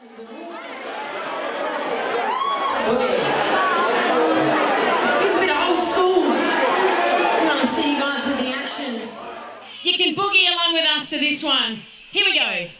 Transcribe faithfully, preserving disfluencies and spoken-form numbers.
Okay. It's a bit old school. We want to see you guys with the actions. You can boogie along with us to this one. Here we go.